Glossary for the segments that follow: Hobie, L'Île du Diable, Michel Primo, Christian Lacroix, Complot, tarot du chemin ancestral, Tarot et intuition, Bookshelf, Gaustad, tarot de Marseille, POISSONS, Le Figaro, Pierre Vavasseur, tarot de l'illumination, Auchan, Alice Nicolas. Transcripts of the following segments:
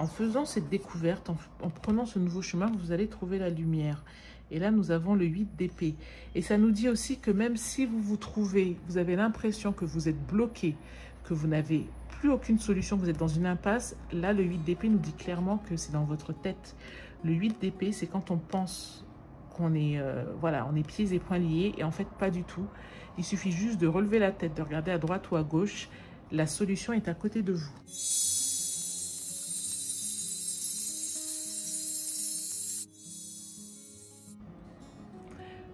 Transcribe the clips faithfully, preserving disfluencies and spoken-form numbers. En faisant cette découverte, en, en prenant ce nouveau chemin, vous allez trouver la lumière. Et là, nous avons le huit d'épée. Et ça nous dit aussi que même si vous vous trouvez, vous avez l'impression que vous êtes bloqué, que vous n'avez plus aucune solution, que vous êtes dans une impasse, là, le huit d'épée nous dit clairement que c'est dans votre tête. Le huit d'épée, c'est quand on pense qu'on est, euh, voilà, on est pieds et poings liés, et en fait, pas du tout. Il suffit juste de relever la tête, de regarder à droite ou à gauche. La solution est à côté de vous.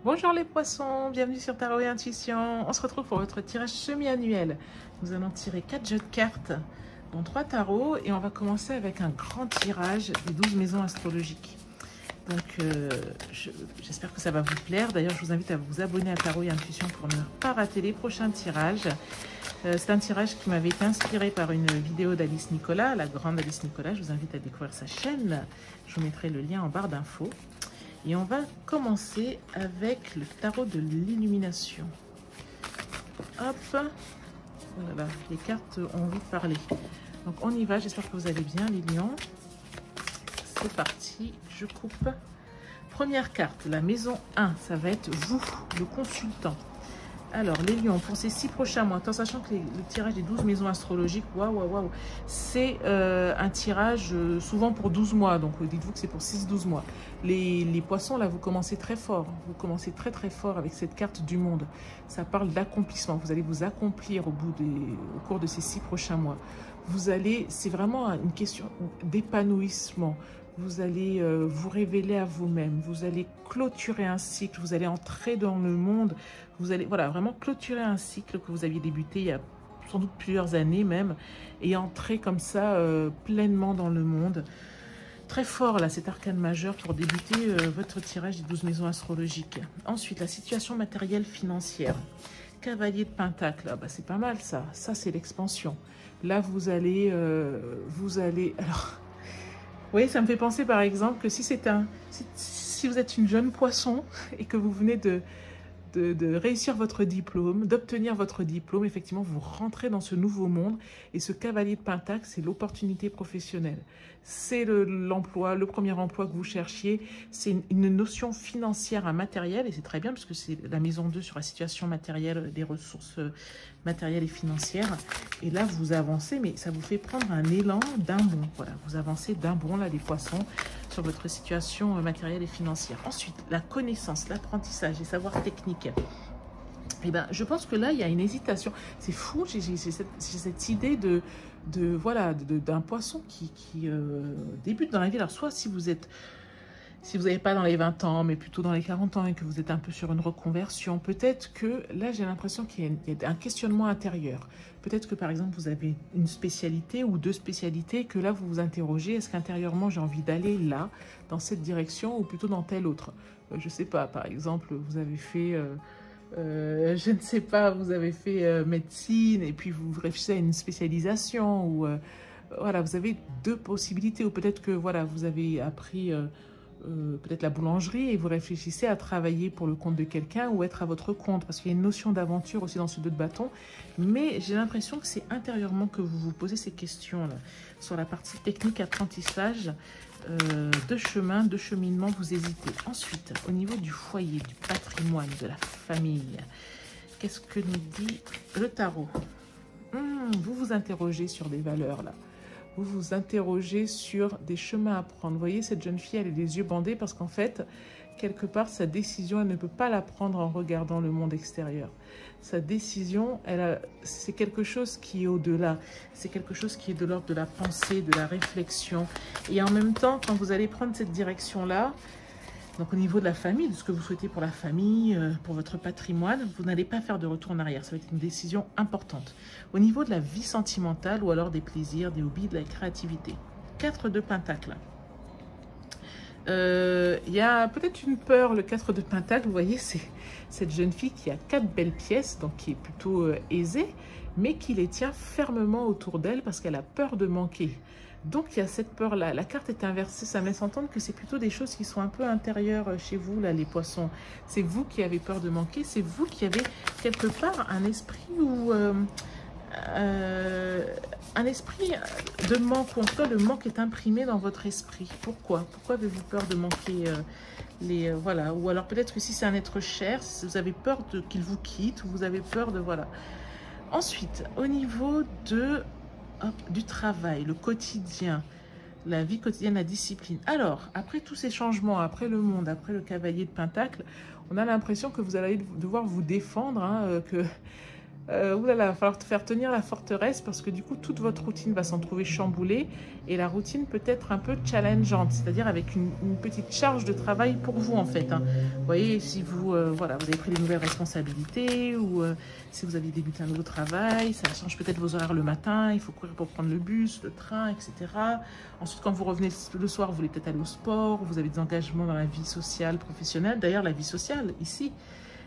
Bonjour les poissons, bienvenue sur Tarot et Intuition. On se retrouve pour votre tirage semi-annuel. Nous allons tirer quatre jeux de cartes, dont trois tarots. Et on va commencer avec un grand tirage des douze maisons astrologiques. Donc, euh, j'espère je, que ça va vous plaire. D'ailleurs, je vous invite à vous abonner à Tarot et Intuition pour ne pas rater les prochains tirages. Euh, C'est un tirage qui m'avait été inspiré par une vidéo d'Alice Nicolas, la grande Alice Nicolas. Je vous invite à découvrir sa chaîne. Je vous mettrai le lien en barre d'infos. Et on va commencer avec le tarot de l'illumination. Hop, voilà, les cartes ont envie de parler. Donc on y va, j'espère que vous allez bien les lions. C'est parti, je coupe. Première carte, la maison un, ça va être vous, le consultant. Alors les lions, pour ces six prochains mois, en sachant que les, le tirage des douze maisons astrologiques, waouh, waouh, waouh, c'est euh, un tirage euh, souvent pour douze mois, donc dites-vous que c'est pour six douze mois. Les, les poissons, là, vous commencez très fort, vous commencez très très fort avec cette carte du monde. Ça parle d'accomplissement, vous allez vous accomplir au, bout des, au cours de ces six prochains mois. Vous allez, c'est vraiment une question d'épanouissement. Vous allez euh, vous révéler à vous-même, vous allez clôturer un cycle, vous allez entrer dans le monde, vous allez voilà, vraiment clôturer un cycle que vous aviez débuté il y a sans doute plusieurs années même, et entrer comme ça euh, pleinement dans le monde. Très fort là, cet arcane majeur pour débuter euh, votre tirage des douze maisons astrologiques. Ensuite, la situation matérielle financière. Cavalier de Pentacle, ah, bah, c'est pas mal ça, ça c'est l'expansion. Là vous allez, euh, vous allez... alors. Oui, ça me fait penser par exemple que si, c'est un, si, si vous êtes une jeune poisson et que vous venez de, de, de réussir votre diplôme, d'obtenir votre diplôme, effectivement, vous rentrez dans ce nouveau monde. Et ce cavalier de Pentacle, c'est l'opportunité professionnelle. C'est l'emploi, le, le premier emploi que vous cherchiez. C'est une, une notion financière, un matériel, et c'est très bien parce que c'est la maison deux sur la situation matérielle, des ressources matérielles et financières. Et là, vous avancez, mais ça vous fait prendre un élan d'un bond. Voilà, vous avancez d'un bond, là, les poissons, sur votre situation matérielle et financière. Ensuite, la connaissance, l'apprentissage, les savoirs techniques. Eh ben, je pense que là, il y a une hésitation. C'est fou, j'ai cette, cette idée de, de voilà, d'un poisson qui, qui euh, débute dans la vie. Alors, soit si vous êtes... Si vous n'avez pas dans les vingt ans, mais plutôt dans les quarante ans et que vous êtes un peu sur une reconversion, peut-être que là, j'ai l'impression qu'il y a un questionnement intérieur. Peut-être que, par exemple, vous avez une spécialité ou deux spécialités que là, vous vous interrogez. Est-ce qu'intérieurement, j'ai envie d'aller là, dans cette direction ou plutôt dans telle autre? Je ne sais pas, par exemple, vous avez fait... Euh, euh, je ne sais pas, vous avez fait euh, médecine et puis vous réfléchissez à une spécialisation ou... Euh, voilà, vous avez deux possibilités ou peut-être que, voilà, vous avez appris... Euh, Euh, peut-être la boulangerie et vous réfléchissez à travailler pour le compte de quelqu'un ou être à votre compte parce qu'il y a une notion d'aventure aussi dans ce deux de bâton, mais j'ai l'impression que c'est intérieurement que vous vous posez ces questions là sur la partie technique, apprentissage, euh, de chemin, de cheminement, vous hésitez. Ensuite, au niveau du foyer, du patrimoine, de la famille, qu'est-ce que nous dit le tarot? Hum, vous vous interrogez sur des valeurs là. Vous vous interrogez sur des chemins à prendre. Vous voyez, cette jeune fille, elle a les yeux bandés parce qu'en fait, quelque part, sa décision, elle ne peut pas la prendre en regardant le monde extérieur. Sa décision, c'est quelque chose qui est au-delà. C'est quelque chose qui est de l'ordre de la pensée, de la réflexion. Et en même temps, quand vous allez prendre cette direction-là, donc au niveau de la famille, de ce que vous souhaitez pour la famille, pour votre patrimoine, vous n'allez pas faire de retour en arrière. Ça va être une décision importante. Au niveau de la vie sentimentale ou alors des plaisirs, des hobbies, de la créativité. quatre de Pentacle. Il euh, y a peut-être une peur, le quatre de Pentacle. Vous voyez, c'est cette jeune fille qui a quatre belles pièces, donc qui est plutôt euh, aisée, mais qui les tient fermement autour d'elle parce qu'elle a peur de manquer. Donc, il y a cette peur-là. La carte est inversée. Ça me laisse entendre que c'est plutôt des choses qui sont un peu intérieures chez vous, là, les poissons. C'est vous qui avez peur de manquer. C'est vous qui avez quelque part un esprit ou euh, euh, un esprit de manque, ou en tout cas le manque est imprimé dans votre esprit. Pourquoi? Pourquoi avez-vous peur de manquer euh, les euh, voilà? Ou alors peut-être que si c'est un être cher, vous avez peur qu'il vous quitte, ou vous avez peur de voilà. Ensuite, au niveau de hop, du travail, le quotidien, la vie quotidienne, la discipline. Alors, après tous ces changements, après le monde, après le cavalier de Pentacle, on a l'impression que vous allez devoir vous défendre, hein, que euh, oulala, il va falloir faire tenir la forteresse, parce que du coup, toute votre routine va s'en trouver chamboulée, et la routine peut être un peu challengeante, c'est-à-dire avec une, une petite charge de travail pour vous, en fait. Hein. Vous voyez, si vous, euh, voilà, vous avez pris de nouvelles responsabilités, ou euh, si vous avez débuté un nouveau travail, ça change peut-être vos horaires le matin, il faut courir pour prendre le bus, le train, et cetera. Ensuite, quand vous revenez le soir, vous voulez peut-être aller au sport, vous avez des engagements dans la vie sociale, professionnelle, d'ailleurs la vie sociale, ici,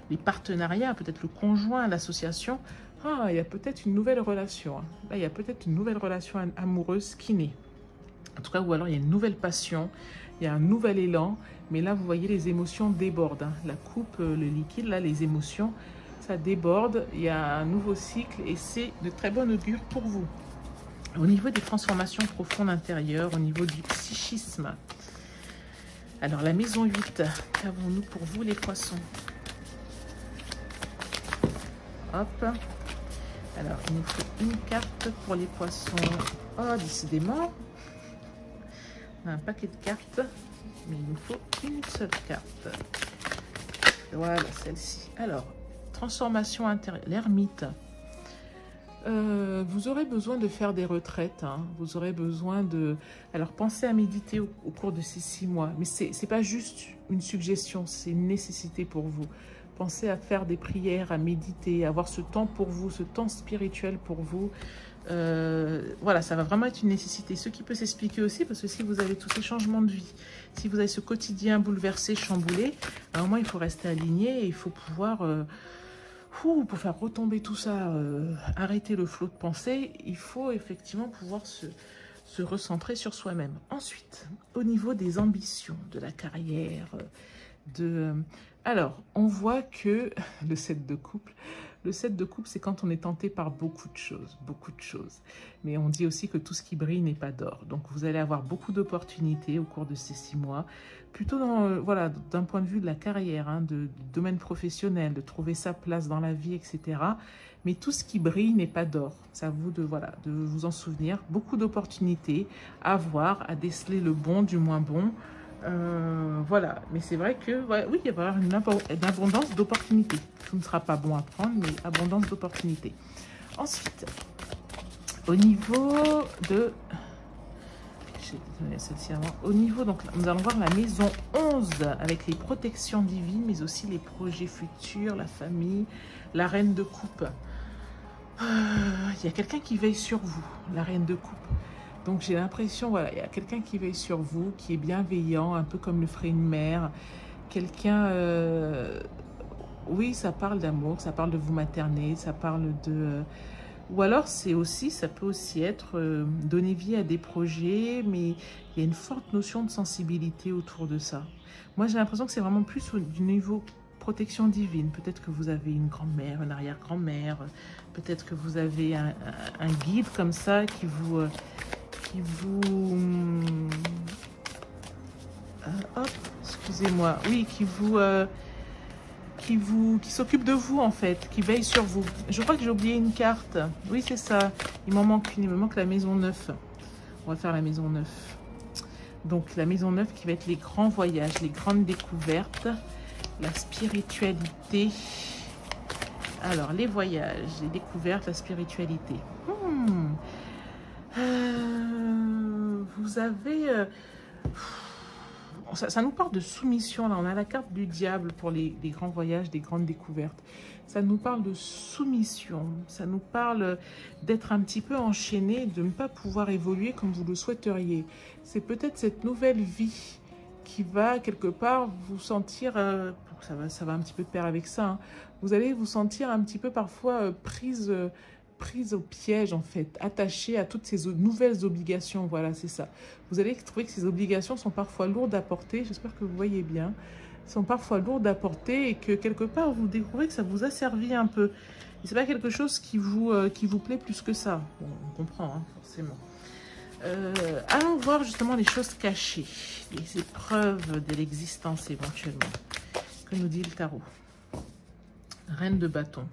les partenariats, peut-être le conjoint, l'association. Ah, il y a peut-être une nouvelle relation. Là, il y a peut-être une nouvelle relation amoureuse qui naît. En tout cas, ou alors il y a une nouvelle passion, il y a un nouvel élan. Mais là, vous voyez, les émotions débordent. Hein. La coupe, le liquide, là, les émotions, ça déborde. Il y a un nouveau cycle et c'est de très bon augure pour vous. Au niveau des transformations profondes intérieures, au niveau du psychisme. Alors, la maison huit, qu'avons-nous pour vous, les poissons? Hop. Alors, il nous faut une carte pour les poissons. Oh, décidément. On a un paquet de cartes, mais il nous faut une seule carte. Voilà, celle-ci. Alors, transformation intérieure. L'ermite. Euh, vous aurez besoin de faire des retraites. Hein. Vous aurez besoin de... Alors, pensez à méditer au, au cours de ces six mois. Mais c'est c'est pas juste une suggestion, c'est une nécessité pour vous. Pensez à faire des prières, à méditer, à avoir ce temps pour vous, ce temps spirituel pour vous. Euh, voilà, ça va vraiment être une nécessité. Ce qui peut s'expliquer aussi, parce que si vous avez tous ces changements de vie, si vous avez ce quotidien bouleversé, chamboulé, à un moment, il faut rester aligné et il faut pouvoir, euh, ouh, pour faire retomber tout ça, euh, arrêter le flot de pensée, il faut effectivement pouvoir se, se recentrer sur soi-même. Ensuite, au niveau des ambitions, de la carrière, euh, de... Alors, on voit que le sept de coupe, le sept de coupe, c'est quand on est tenté par beaucoup de choses, beaucoup de choses. Mais on dit aussi que tout ce qui brille n'est pas d'or. Donc, vous allez avoir beaucoup d'opportunités au cours de ces six mois. Plutôt dans, euh, voilà, d'un point de vue de la carrière, hein, de, du domaine professionnel, de trouver sa place dans la vie, et cetera. Mais tout ce qui brille n'est pas d'or. C'est à vous de, voilà, de vous en souvenir. Beaucoup d'opportunités à voir, à déceler le bon du moins bon. Euh, voilà, mais c'est vrai que ouais, oui, il va y avoir une, abo une abondance d'opportunités. Tout ne sera pas bon à prendre, mais abondance d'opportunités. Ensuite, au niveau de celle-ci avant. Au niveau, donc nous allons voir la maison onze avec les protections divines, mais aussi les projets futurs, la famille, la reine de coupe. Il euh, y a quelqu'un qui veille sur vous, la reine de coupe. Donc, j'ai l'impression, voilà, il y a quelqu'un qui veille sur vous, qui est bienveillant, un peu comme le ferait une mère. Quelqu'un, euh, oui, ça parle d'amour, ça parle de vous materner, ça parle de... Euh, ou alors, c'est aussi, ça peut aussi être euh, donner vie à des projets, mais il y a une forte notion de sensibilité autour de ça. Moi, j'ai l'impression que c'est vraiment plus au, du niveau protection divine. Peut-être que vous avez une grand-mère, une arrière-grand-mère, peut-être que vous avez un, un guide comme ça qui vous... Euh, qui vous euh, hop, excusez-moi, oui, qui vous euh, qui vous qui s'occupe de vous, en fait, qui veille sur vous. Je crois que j'ai oublié une carte. Oui, c'est ça, il m'en manque une, il me manque la maison neuf. On va faire la maison neuf. Donc la maison neuf qui va être les grands voyages, les grandes découvertes, la spiritualité. Alors les voyages, les découvertes, la spiritualité. hmm. Euh, vous avez... Euh, ça, ça nous parle de soumission, là. On a la carte du diable pour les, les grands voyages, des grandes découvertes. Ça nous parle de soumission. Ça nous parle d'être un petit peu enchaîné, de ne pas pouvoir évoluer comme vous le souhaiteriez. C'est peut-être cette nouvelle vie qui va, quelque part, vous sentir... Euh, ça, va, ça va un petit peu de pair avec ça. Hein. Vous allez vous sentir un petit peu, parfois, euh, prise... Euh, prise au piège, en fait, attachée à toutes ces nouvelles obligations. Voilà, c'est ça. Vous allez trouver que ces obligations sont parfois lourdes à porter. J'espère que vous voyez bien. sont parfois lourdes à porter et que quelque part vous découvrez que ça vous a servi un peu. C'est pas quelque chose qui vous, euh, qui vous plaît plus que ça. Bon, on comprend, hein, forcément. Euh, allons voir justement les choses cachées, les épreuves de l'existence éventuellement. Que nous dit le tarot? Reine de bâton.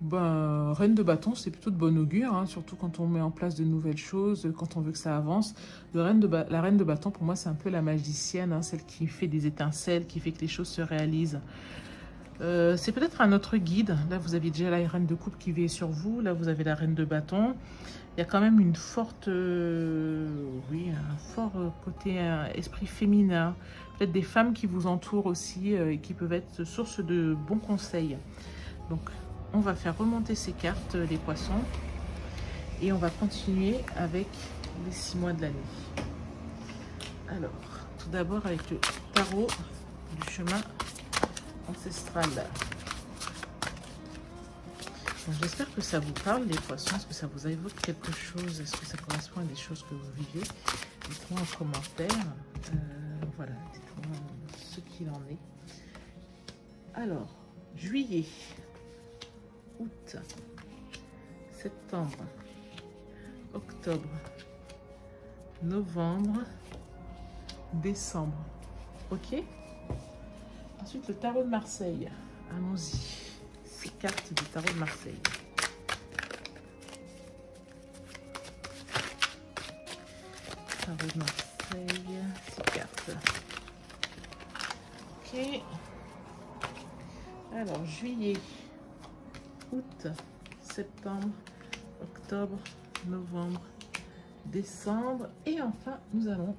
Ben, reine de bâton, c'est plutôt de bon augure, hein, surtout quand on met en place de nouvelles choses, quand on veut que ça avance. Le reine de la reine de bâton, pour moi, c'est un peu la magicienne, hein, celle qui fait des étincelles, qui fait que les choses se réalisent. Euh, c'est peut-être un autre guide. Là, vous aviez déjà la reine de coupe qui veille sur vous. Là, vous avez la reine de bâton. Il y a quand même une forte, euh, oui, un fort côté euh, esprit féminin. Peut-être des femmes qui vous entourent aussi euh, et qui peuvent être source de bons conseils. Donc, on va faire remonter ces cartes, euh, les poissons. Et on va continuer avec les six mois de l'année. Alors, tout d'abord avec le tarot du chemin ancestral. J'espère que ça vous parle, les poissons. Est-ce que ça vous évoque quelque chose? Est-ce que ça correspond à des choses que vous vivez? Dites-moi en commentaire. Euh, voilà, dites-moi ce qu'il en est. Alors, juillet, août, septembre, octobre, novembre, décembre. Ok? Ensuite, le tarot de Marseille. Allons-y. Ces cartes du tarot de Marseille. Tarot de Marseille. Ces cartes. Ok. Alors, juillet, août, septembre, octobre, novembre, décembre. Et enfin, nous allons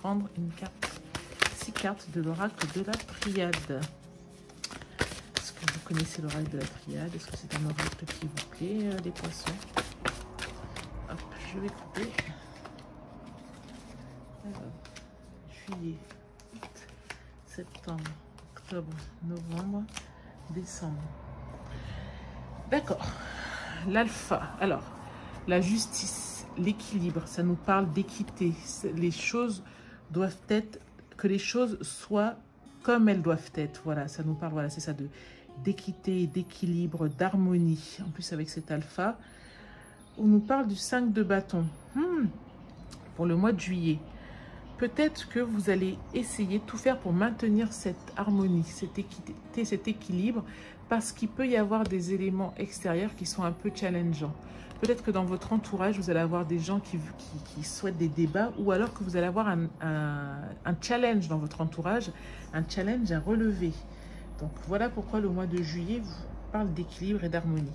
prendre une carte. Six cartes de l'oracle de la Triade. Est-ce que vous connaissez l'oracle de la Triade? Est-ce que c'est un oracle qui vous plaît, euh, les poissons? Hop, je vais couper. Alors, juillet, août, septembre, octobre, novembre, décembre. D'accord. L'alpha. Alors, la justice, l'équilibre, ça nous parle d'équité. Les choses doivent être... que les choses soient comme elles doivent être. Voilà, ça nous parle, voilà, c'est ça, de d'équité, d'équilibre, d'harmonie. En plus, avec cet alpha, on nous parle du cinq de bâton. Hmm. Pour le mois de juillet, peut-être que vous allez essayer de tout faire pour maintenir cette harmonie, cette équité, cet équilibre, parce qu'il peut y avoir des éléments extérieurs qui sont un peu challengeants. Peut-être que dans votre entourage, vous allez avoir des gens qui, qui, qui souhaitent des débats, ou alors que vous allez avoir un, un, un challenge dans votre entourage, un challenge à relever. Donc voilà pourquoi le mois de juillet vous parle d'équilibre et d'harmonie.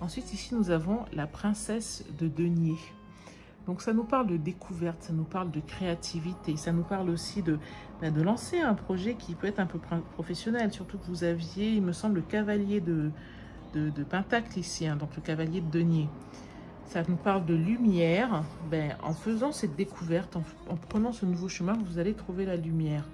Ensuite, ici, nous avons la princesse de denier. Donc ça nous parle de découverte, ça nous parle de créativité, ça nous parle aussi de, de lancer un projet qui peut être un peu professionnel, surtout que vous aviez, il me semble, le cavalier de, de, de pentacle ici, hein, donc le cavalier de denier. Ça nous parle de lumière. Ben, en faisant cette découverte, en, en prenant ce nouveau chemin, vous allez trouver la lumière.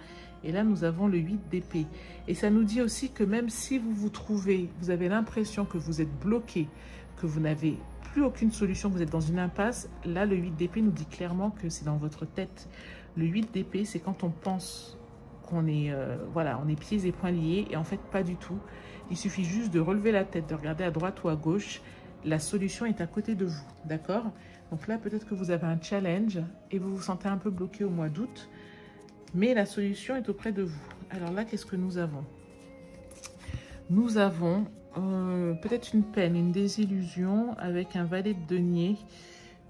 Et là, nous avons le huit d'épée. Et ça nous dit aussi que même si vous vous trouvez, vous avez l'impression que vous êtes bloqué, que vous n'avez plus aucune solution, que vous êtes dans une impasse, là, le huit d'épée nous dit clairement que c'est dans votre tête. Le huit d'épée, c'est quand on pense qu'on est, euh, voilà, on est pieds et poings liés, et en fait, pas du tout. Il suffit juste de relever la tête, de regarder à droite ou à gauche. La solution est à côté de vous, d'accord? Donc là, peut-être que vous avez un challenge et vous vous sentez un peu bloqué au mois d'août, mais la solution est auprès de vous. Alors là, qu'est-ce que nous avons? Nous avons euh, peut-être une peine, une désillusion avec un valet de denier.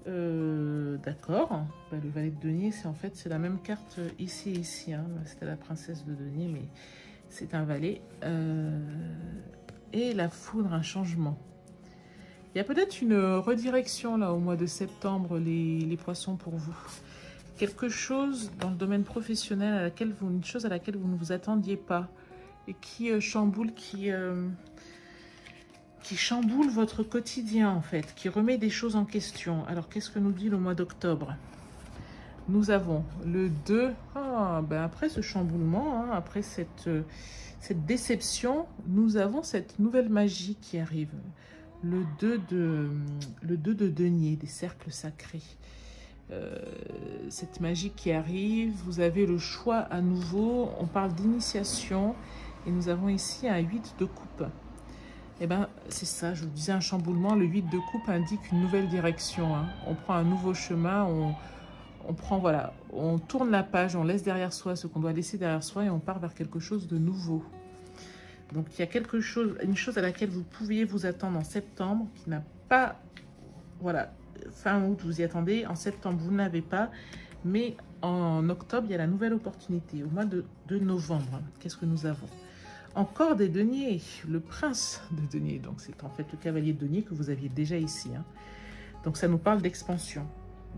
Euh, d'accord, bah, le valet de denier, c'est en fait c'est la même carte ici et ici. Hein. C'était la princesse de denier, mais c'est un valet. Euh, et la foudre, un changement. Il y a peut-être une redirection là au mois de septembre, les, les poissons, pour vous. Quelque chose dans le domaine professionnel, à laquelle vous, une chose à laquelle vous ne vous attendiez pas et qui euh, chamboule, qui, euh, qui chamboule votre quotidien en fait, qui remet des choses en question. Alors qu'est-ce que nous dit le mois d'octobre? Nous avons le deux. Ah, ben après ce chamboulement, hein, après cette, euh, cette déception, nous avons cette nouvelle magie qui arrive. Le deux de, le deux de denier, des cercles sacrés. Euh, cette magie qui arrive. Vous avez le choix à nouveau. On parle d'initiation et nous avons ici un huit de coupe. Eh bien, c'est ça, je vous disais, un chamboulement. Le huit de coupe indique une nouvelle direction. Hein. On prend un nouveau chemin, on, on prend, voilà, on tourne la page, on laisse derrière soi ce qu'on doit laisser derrière soi et on part vers quelque chose de nouveau. Donc, il y a quelque chose, une chose à laquelle vous pouviez vous attendre en septembre, qui n'a pas, voilà, fin août, vous y attendez. En septembre, vous ne l'avez pas, mais en octobre, il y a la nouvelle opportunité. Au mois de, de novembre, qu'est-ce que nous avons ? Encore des deniers, le prince de deniers, donc c'est en fait le cavalier de deniers que vous aviez déjà ici. Hein. Donc ça nous parle d'expansion.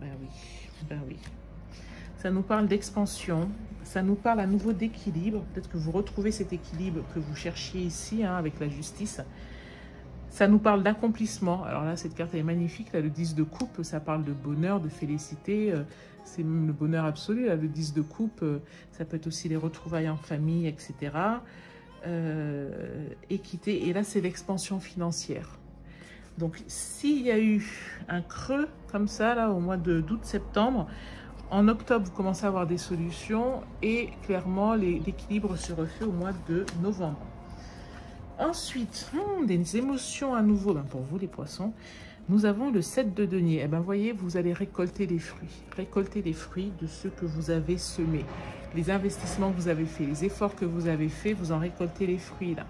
Ben oui, ben oui. Ça nous parle d'expansion, ça nous parle à nouveau d'équilibre. Peut-être que vous retrouvez cet équilibre que vous cherchiez ici, hein, avec la justice. Ça nous parle d'accomplissement. Alors là, cette carte est magnifique. Là, le dix de coupe, ça parle de bonheur, de félicité. Euh, c'est le bonheur absolu. Là, le dix de coupe, euh, ça peut être aussi les retrouvailles en famille, et cetera. Euh, équité, et là c'est l'expansion financière. Donc s'il y a eu un creux comme ça là au mois d'août septembre, en octobre vous commencez à avoir des solutions et clairement l'équilibre se refait au mois de novembre. Ensuite, hum, des émotions à nouveau, ben, pour vous les poissons, nous avons le sept de denier. Eh ben, voyez, vous allez récolter les fruits, récolter les fruits de ce que vous avez semé. Les investissements que vous avez faits, les efforts que vous avez faits, vous en récoltez les fruits là,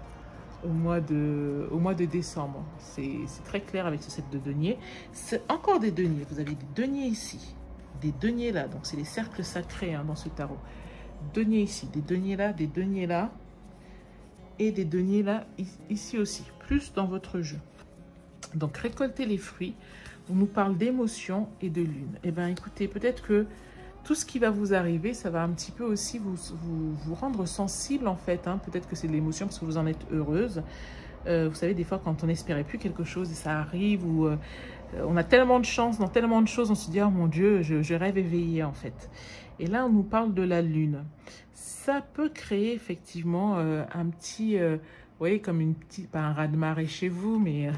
au mois de, au mois de décembre. C'est très clair avec ce sept de denier. C'est encore des deniers. Vous avez des deniers ici, des deniers là. Donc, c'est les cercles sacrés, hein, dans ce tarot. Deniers ici, des deniers là, des deniers là et des deniers là, ici aussi, plus dans votre jeu. Donc, récolter les fruits. On nous parle d'émotion et de lune. Eh bien, écoutez, peut-être que tout ce qui va vous arriver, ça va un petit peu aussi vous, vous, vous rendre sensible en fait. Hein. Peut-être que c'est de l'émotion parce que vous en êtes heureuse. Euh, vous savez, des fois, quand on n'espérait plus quelque chose et ça arrive, ou euh, on a tellement de chance dans tellement de choses, on se dit « Oh mon Dieu, je, je rêve éveillé en fait ». Et là, on nous parle de la lune. Ça peut créer effectivement euh, un petit... Euh, vous voyez, comme une petite... Pas un raz-de-marée chez vous, mais euh,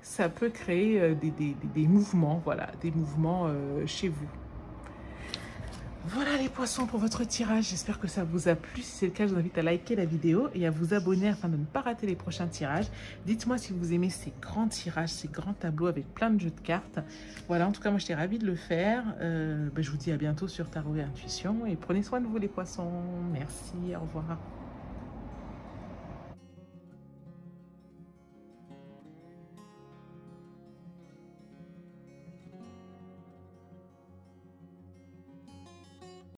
ça peut créer euh, des, des, des, des mouvements, voilà, des mouvements euh, chez vous. Voilà les poissons pour votre tirage, j'espère que ça vous a plu. Si c'est le cas, je vous invite à liker la vidéo et à vous abonner afin de ne pas rater les prochains tirages. Dites-moi si vous aimez ces grands tirages, ces grands tableaux avec plein de jeux de cartes. Voilà, en tout cas, moi j'étais ravie de le faire. Euh, ben, je vous dis à bientôt sur Tarot et Intuition et prenez soin de vous les poissons. Merci, au revoir.